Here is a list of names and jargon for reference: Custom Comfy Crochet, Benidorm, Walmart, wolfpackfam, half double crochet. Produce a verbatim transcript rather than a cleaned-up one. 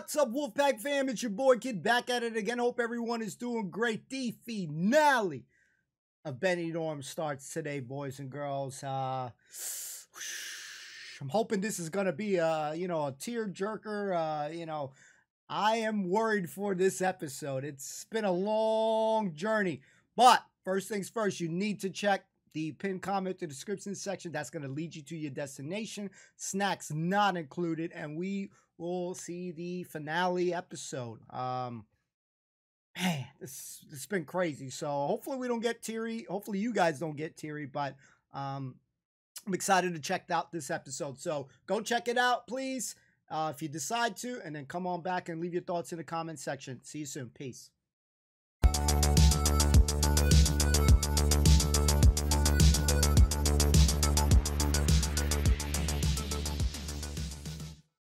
What's up, Wolfpack fam? It's your boy Kid back at it again. Hope everyone is doing great. The finale of Benidorm starts today, boys and girls. Uh, I'm hoping this is gonna be a you know a tearjerker. Uh, you know, I am worried for this episode. It's been a long journey, but first things first, you need to check the pinned comment, the description section. That's going to lead you to your destination. Snacks not included. And we will see the finale episode. Um, man, this, it's been crazy. So hopefully we don't get teary. Hopefully you guys don't get teary. But um, I'm excited to check out this episode. So go check it out, please, uh, if you decide to. And then come on back and leave your thoughts in the comment section. See you soon. Peace.